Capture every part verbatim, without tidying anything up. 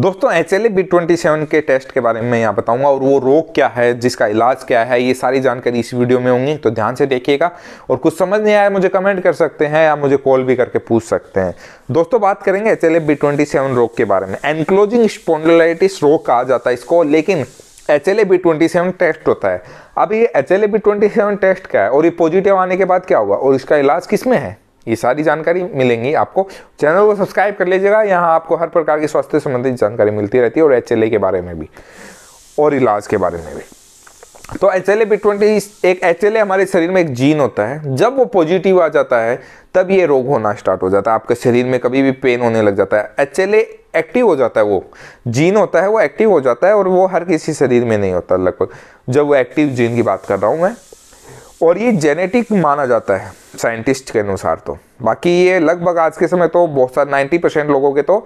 दोस्तों H L A B twenty seven के test के बारे में यहाँ बताऊंगा और वो रोग क्या है, जिसका इलाज क्या है, ये सारी जानकारी इस वीडियो में होंगी, तो ध्यान से देखिएगा। और कुछ समझ नहीं आया मुझे कमेंट कर सकते हैं या मुझे कॉल भी करके पूछ सकते हैं। दोस्तों बात करेंगे H L A B twenty seven रोग के बारे में। एंक्लोजिंग स्पॉन्डोलाइटिस रोग कहा जाता है इसको, लेकिन H L A B twenty seven test होता है। अब ये H L A B twenty seven test क्या है और ये पॉजिटिव आने के बाद क्या हुआ और इसका इलाज किस में है, ये सारी जानकारी मिलेंगी आपको। चैनल को सब्सक्राइब कर लीजिएगा, यहाँ आपको हर प्रकार की स्वास्थ्य संबंधित जानकारी मिलती रहती है और एच एल ए के बारे में भी और इलाज के बारे में भी। तो H L A B twenty एक एच एल ए हमारे शरीर में एक जीन होता है, जब वो पॉजिटिव आ जाता है तब ये रोग होना स्टार्ट हो जाता है। आपके शरीर में कभी भी पेन होने लग जाता है। एच एल ए एक्टिव हो जाता है, वो जीन होता है वो एक्टिव हो जाता है और वो हर किसी शरीर में नहीं होता लगभग, जब वो एक्टिव जीन की बात कर रहा हूँ मैं। और ये जेनेटिक माना जाता है साइंटिस्ट के अनुसार। तो बाकी ये लगभग आज के समय तो बहुत सारे नब्बे परसेंट लोगों के तो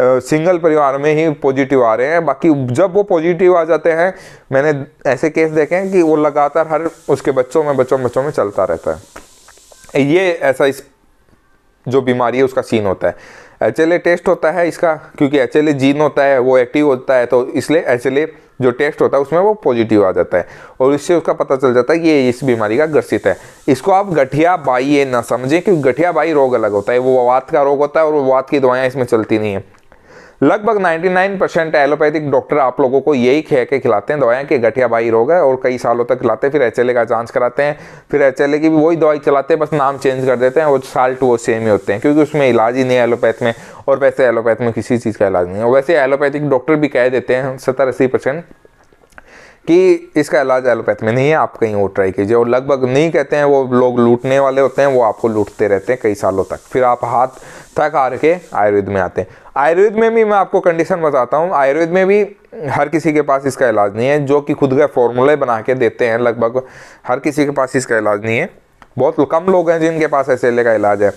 सिंगल परिवार में ही पॉजिटिव आ रहे हैं। बाकी जब वो पॉजिटिव आ जाते हैं, मैंने ऐसे केस देखे हैं कि वो लगातार हर उसके बच्चों में बच्चों बच्चों में चलता रहता है। ये ऐसा इस जो बीमारी है उसका सीन होता है। एच एल ए टेस्ट होता है इसका, क्योंकि एच एल ए जीन होता है वो एक्टिव होता है, तो इसलिए एच एल ए जो टेस्ट होता है उसमें वो पॉजिटिव आ जाता है और इससे उसका पता चल जाता है कि ये इस बीमारी का ग्रसित है। इसको आप गठिया बाई ये ना समझें, क्योंकि गठिया बाई रोग अलग होता है, वो वात का रोग होता है और वो वात की दवाएँ इसमें चलती नहीं है। लगभग निन्यानवे परसेंट एलोपैथिक डॉक्टर आप लोगों को यही कह के खिलाते हैं दवाएं कि गठिया बाई रोग है, और कई सालों तक खिलाते हैं, फिर एच एल ए का जांच कराते हैं, फिर एच एल ए की भी वही दवाई चलाते हैं, बस नाम चेंज कर देते हैं, वो साल्ट वो सेम ही होते हैं, क्योंकि उसमें इलाज ही नहीं है एलोपैथ में। और वैसे एलोपैथ में किसी चीज़ का इलाज नहीं है, और वैसे एलोपैथिक डॉक्टर भी कह देते हैं सत्तर अस्सी परसेंट कि इसका इलाज एलोपैथ में नहीं है, आप कहीं और ट्राई कीजिए। और लगभग नहीं कहते हैं, वो लोग लूटने वाले होते हैं, वो आपको लूटते रहते हैं कई सालों तक, फिर आप हाथ थक हार के आयुर्वेद में आते हैं। आयुर्वेद में भी मैं आपको कंडीशन बताता हूँ, आयुर्वेद में भी हर किसी के पास इसका इलाज नहीं है, जो कि खुद का फॉर्मूले बना के देते हैं, लगभग हर किसी के पास इसका इलाज नहीं है। बहुत कम लोग हैं जिनके पास एच एल ए का इलाज है।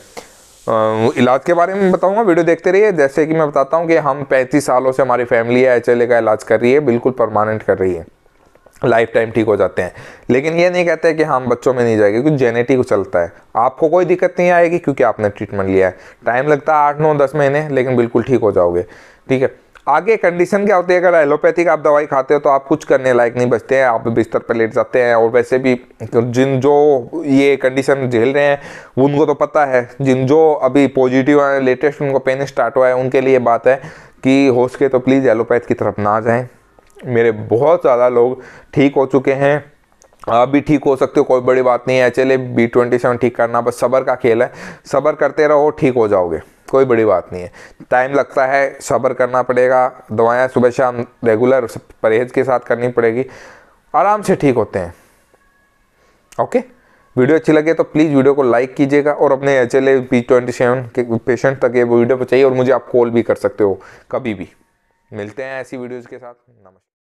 इलाज के बारे में बताऊंगा, वीडियो देखते रहिए। जैसे कि मैं बताता हूँ कि हम पैंतीस सालों से हमारी फैमिली है एच एल ए का इलाज कर रही है, बिल्कुल परमानेंट कर रही है, लाइफ टाइम ठीक हो जाते हैं। लेकिन ये नहीं कहते कि हम बच्चों में नहीं जाएगी, क्योंकि जेनेटिक चलता है, आपको कोई दिक्कत नहीं आएगी क्योंकि आपने ट्रीटमेंट लिया है। टाइम लगता है आठ नौ दस महीने, लेकिन बिल्कुल ठीक हो जाओगे। ठीक है, आगे कंडीशन क्या होती है, अगर एलोपैथिक आप दवाई खाते हो तो आप कुछ करने लायक नहीं बचते हैं, आप बिस्तर पर लेट जाते हैं। और वैसे भी जिन जो ये कंडीशन झेल रहे हैं उनको तो पता है, जिन जो अभी पॉजिटिव आए लेटेस्ट उनको पेन स्टार्ट हुआ है, उनके लिए बात है कि हो सके तो प्लीज़ एलोपैथ की तरफ ना जाएँ। मेरे बहुत ज़्यादा लोग ठीक हो चुके हैं, आप भी ठीक हो सकते हो, कोई बड़ी बात नहीं है। H L A B twenty seven ठीक करना बस सब्र का खेल है, सब्र करते रहो, ठीक हो जाओगे, कोई बड़ी बात नहीं है। टाइम लगता है, सब्र करना पड़ेगा, दवाएं सुबह शाम रेगुलर परहेज के साथ करनी पड़ेगी, आराम से ठीक होते हैं। ओके, वीडियो अच्छी लगे तो प्लीज़ वीडियो को लाइक कीजिएगा और अपने H L A B twenty seven के पेशेंट तक ये वीडियो पहुँचाइए। और मुझे आप कॉल भी कर सकते हो कभी भी। मिलते हैं ऐसी वीडियोज़ के साथ। नमस्कार।